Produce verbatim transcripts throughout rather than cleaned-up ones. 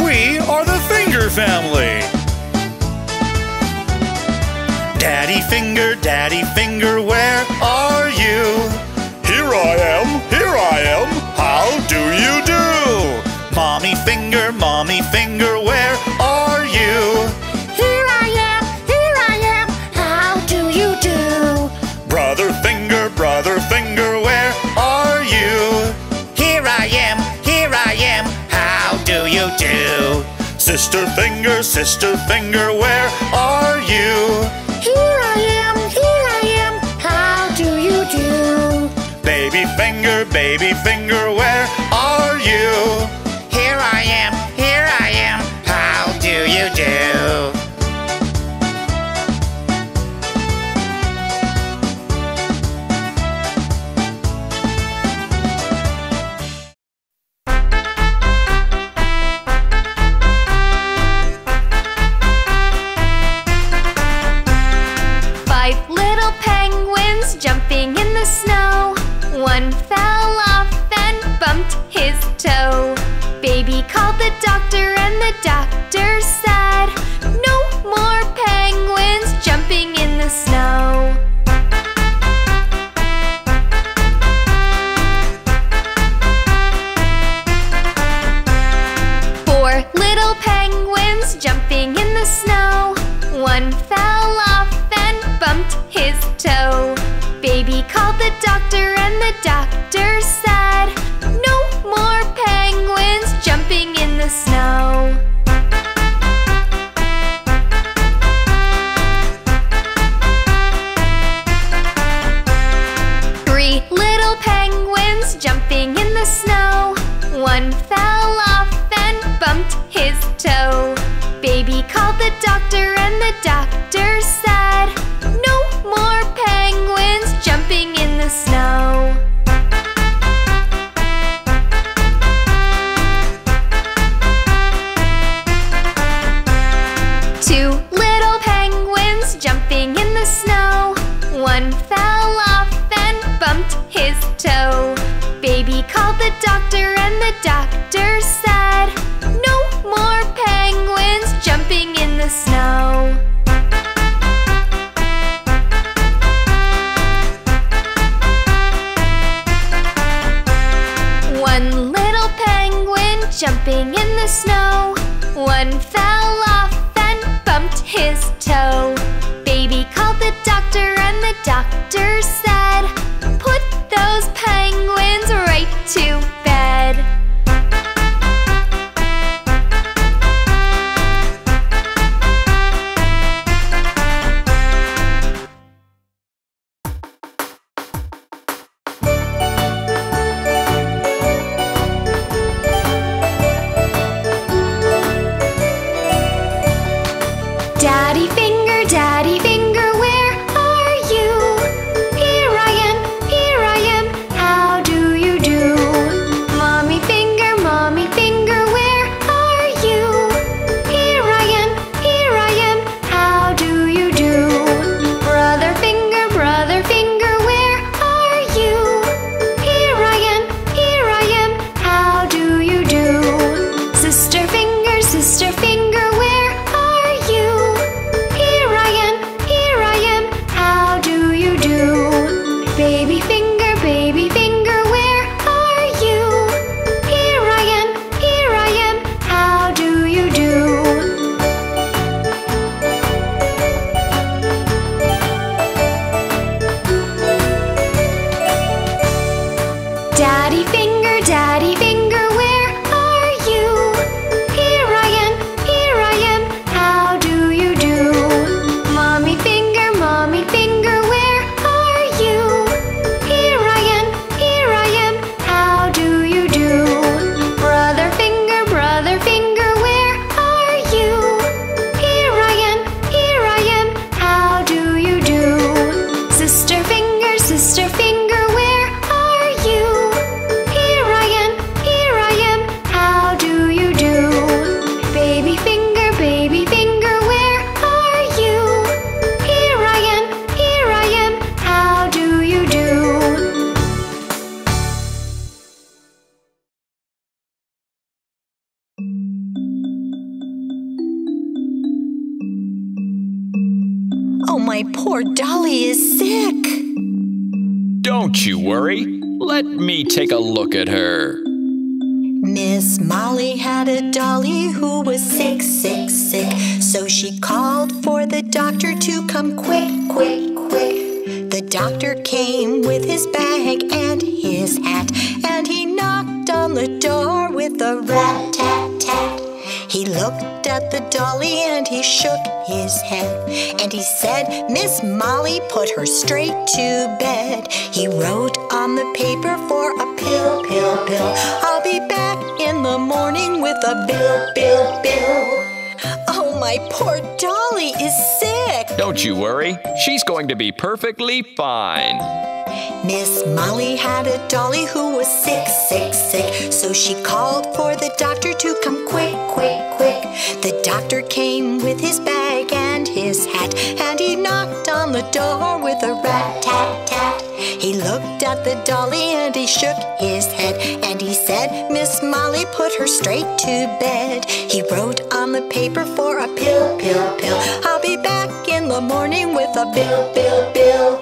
We are the Finger Family! Daddy Finger, Daddy Finger, where are you? Here I am, here I am, how do you do? Mommy Finger, Mommy Finger, where are you? Here I am, here I am, how do you do? Brother Finger, Brother Finger, where are you? Here I am, here I am, how do you do? Sister Finger, Sister Finger, where are you? Here I am, here I am, how do you do? Baby Finger, Baby Finger, where are you? Here I am, here I am, how do you do? Snow. One fell off and bumped his toe. Baby called the doctor and the doctor said, "No more penguins jumping in the snow." Four little penguins jumping in the snow. One fell off and bumped his toe. Baby called the doctor and the doctor said, "No more penguins jumping in the snow." Three little penguins jumping in the snow. One fell off and bumped his toe. Baby called the doctor and the doctor said, "No more penguins jumping in the snow." Two little penguins jumping in the snow. One fell off and bumped his toe. Baby called the doctor and the doctor said, "No more penguins jumping in the snow." One little penguin jumping in the snow. One fell off and bumped his toe. Baby called the doctor and the doctor said, "Put those penguins right to bed." Sister Finger, where are you? Here I am, Oh, my poor dolly is sick. Don't you worry. Let me take a look at her. Miss Molly had a dolly who was sick, sick, sick. So she called for the doctor to come quick, quick, quick. The doctor came with his bag and his hat, and he knocked on the door with a rat-tat-tat. He looked at the dolly and he shook his head, and he said, Miss Molly, put her straight to bed. He wrote on the paper for a pill, pill, pill. I'll be back in the morning with a bill, bill, bill. Oh, my poor dolly is sick. Don't you worry. She's going to be perfectly fine. Miss Molly had a dolly who was sick, sick, sick. So she called for the doctor to come quick, quick, quick. The doctor came with his bag and his hat, and he knocked on the door with a rat-tat-tat. He looked at the dolly and he shook his head, and he said, Miss Molly, put her straight to bed. He wrote on the paper for a pill, pill, pill. I'll be back in the morning with a bill, bill, bill.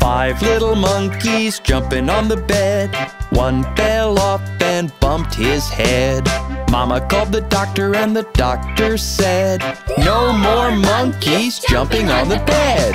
Five little monkeys jumping on the bed. One fell off and bumped his head. Mama called the doctor and the doctor said, no more monkeys jumping on the bed.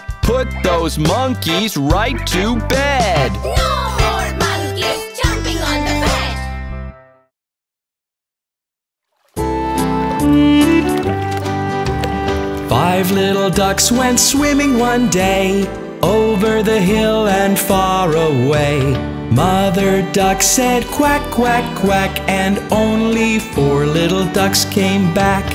put those monkeys right to bed. No more monkeys jumping on the bed. Five little ducks went swimming one day, over the hill and far away. Mother duck said quack, quack, quack, and only four little ducks came back.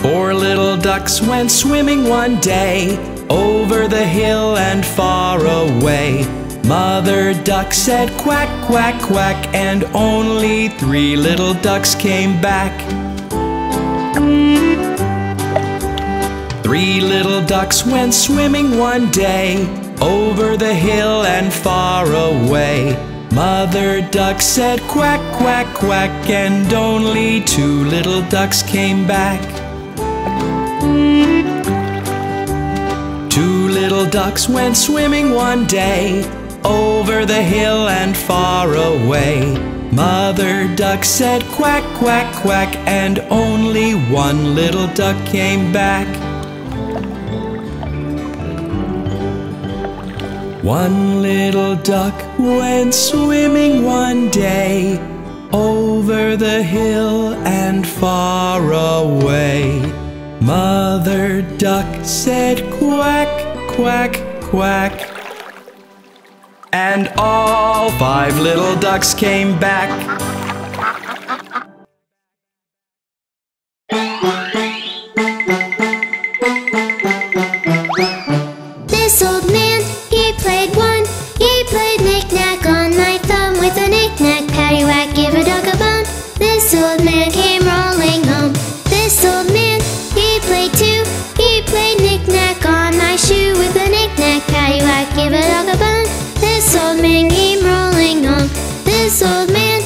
Four little ducks went swimming one day, over the hill and far away. Mother duck said quack, quack, quack, and only three little ducks came back. Three little ducks went swimming one day, over the hill and far away. Mother duck said quack, quack, quack, and only two little ducks came back. Two little ducks went swimming one day, over the hill and far away. Mother duck said quack, quack, quack, and only one little duck came back. One little duck went swimming one day, over the hill and far away. Mother duck said quack, quack, quack, and all five little ducks came back. This old man, he played one. He played knick-knack on my thumb. With a knick-knack, paddywhack, give a dog a bone. This old man came rolling home. This old man, he played two. He played knick-knack on my shoe. With a knick-knack, paddywhack, give a dog a bone. This old man came rolling home. This old man,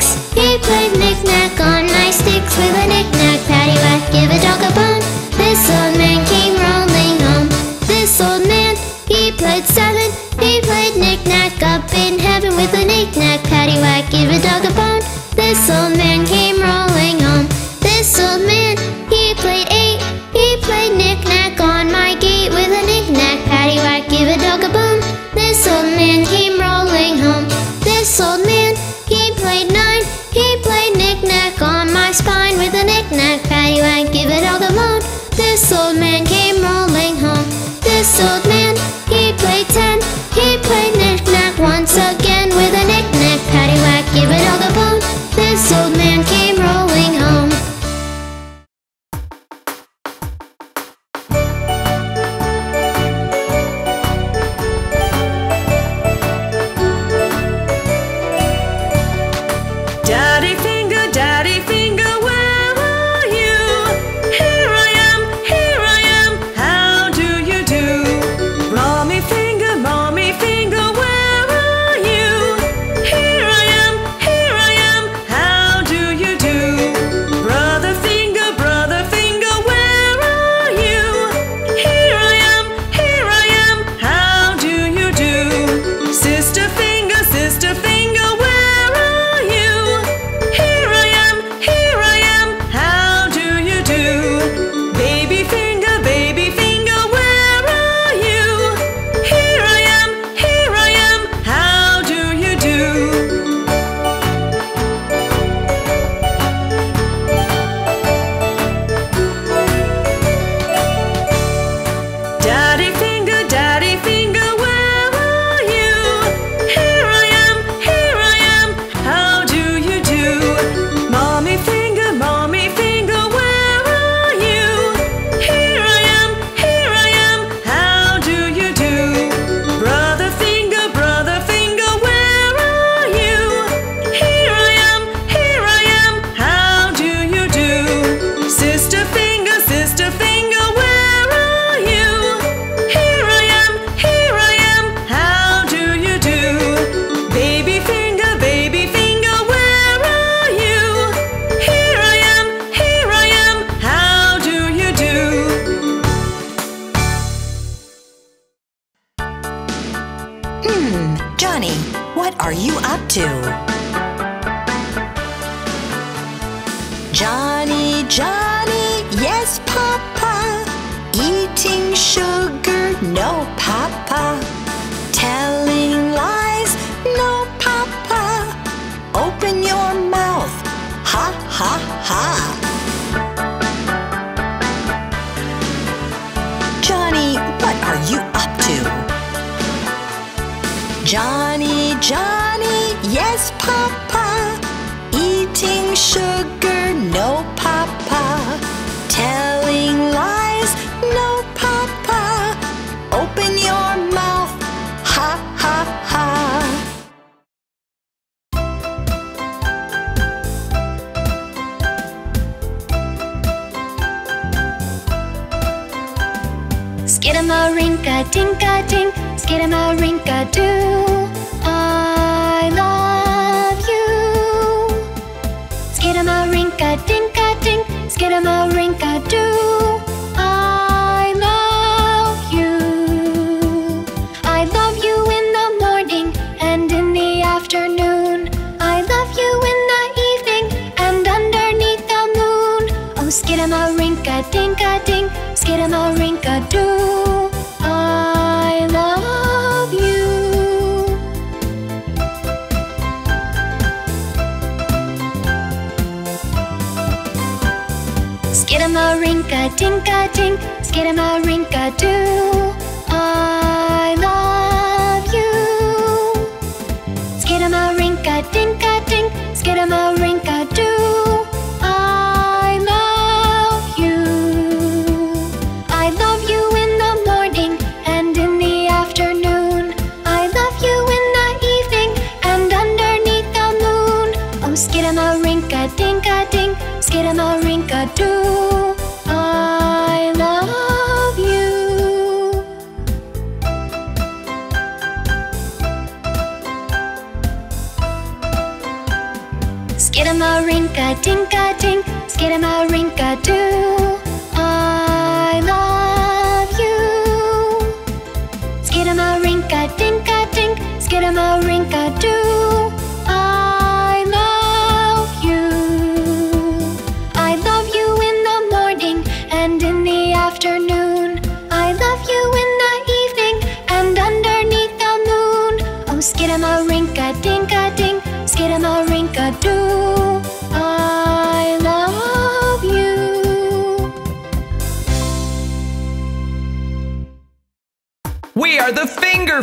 sticks. He played knick-knack on my sticks with a knick-knack, paddywhack, give a dog a bone. This old man came rolling home. This old man, he played seven. He played knick-knack up in heaven with a knick-knack, paddywhack, give a dog a bone. This old man came rolling home. This old man, he played eight. He played knick-knack on my gate with a knick-knack, paddywhack, give a dog a bone. This old man came rolling home. This old man, he played nine. He played knick-knack on my spine with a knick-knack, paddywhack, give a dog a bone. This old man came rolling home. This old man, he played ten. He played knick-knack once again with a knick-knack, paddywhack, give a dog a bone. This old man came rolling home. Johnny, Johnny, yes, Papa. Eating sugar, no, Papa. Telling lies, no, Papa. Open your mouth, ha, ha, ha. Johnny, what are you up to? Johnny, Johnny, yes, Papa. Eating sugar, no, Papa. Telling lies, no, Papa. Open your mouth, ha, ha, ha. Skidamarinka-dinka-dink, skidamarinka-doo. I love skidamarinka-dinka-dink, skidamarinka-doo. I love you. I love you in the morning and in the afternoon. I love you in the evening and underneath the moon. Oh, skidamarinka-dinka-dink, skidamarinka-doo. I love you. Skidamarinka-dinka-dink, skidamarinka-doo. I love you. Skidamarinka-dinka-dink, skidamarinka-doo. I love you. I love you in the morning and in the afternoon. I love you in the evening and underneath the moon. Oh, skidamarinka-dinka-dink, skidamarinka-doo. I love you. Skidamarinka-dinka-dink, skidamarinka-doo, I love you. Skidamarinka-dinka-dink, skidamarinka-doo, I love you. I love you in the morning and in the afternoon. I love you in the evening and underneath the moon. Oh, skidamarinka-dinka-dink, skidamarinka-doo, I love you. We are the Finger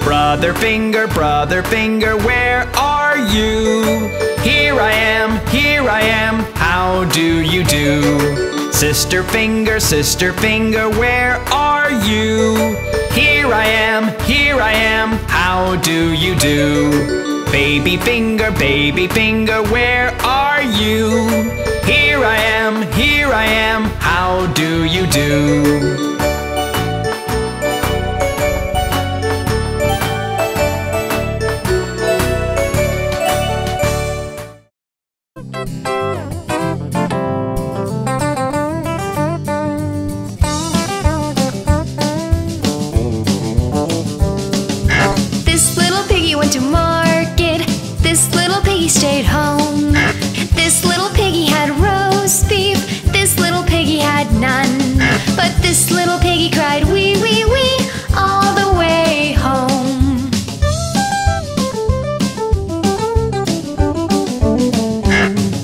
Brother Finger, Brother Finger, where are you? Here I am, here I am, how do you do? Sister Finger, Sister Finger, where are you? Here I am, here I am, how do you do? Baby Finger, Baby Finger, where are you? Here I am, here I am, how do you do? This little piggy cried wee, wee, wee all the way home.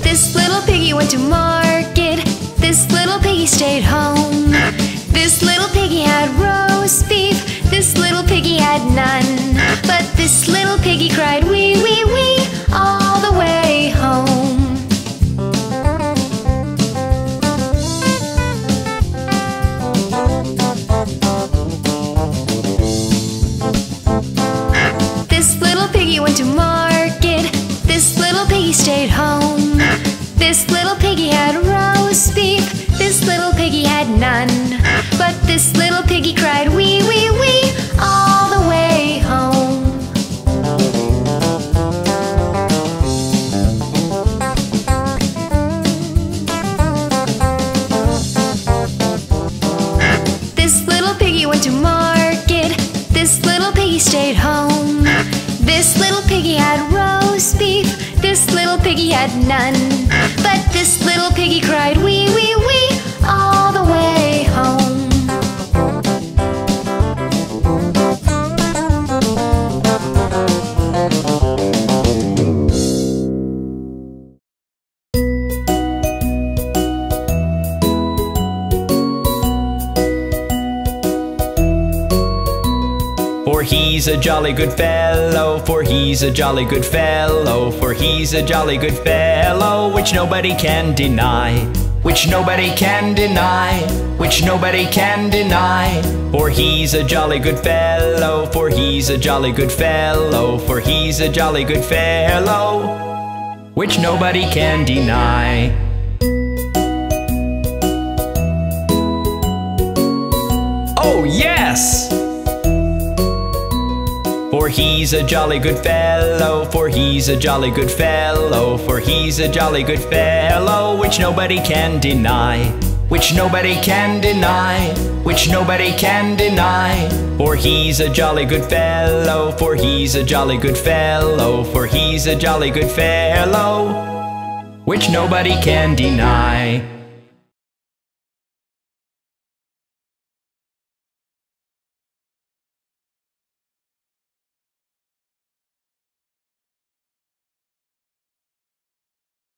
This little piggy went to market. This little piggy stayed home. This little piggy had roast beef. This little piggy had none. But this little piggy cried wee, wee, wee all the way home. Stayed home. This little piggy had roast beef. This little piggy had none. But this little piggy cried wee, wee, wee all the way home. This little piggy went to market. This little piggy stayed home. This little piggy had roast beef. This little piggy had none. But this little piggy cried wee, wee, wee all the way home. He's a jolly good fellow, for he's a jolly good fellow, for he's a jolly good fellow, which nobody can deny, which nobody can deny, which nobody can deny. For he's a jolly good fellow, for he's a jolly good fellow, for he's a jolly good fellow, which nobody can deny. Oh, yes! For he's a jolly good fellow, for he's a jolly good fellow, for he's a jolly good fellow, which nobody can deny, which nobody can deny, which nobody can deny. For he's a jolly good fellow, for he's a jolly good fellow, for he's a jolly good fellow, which nobody can deny.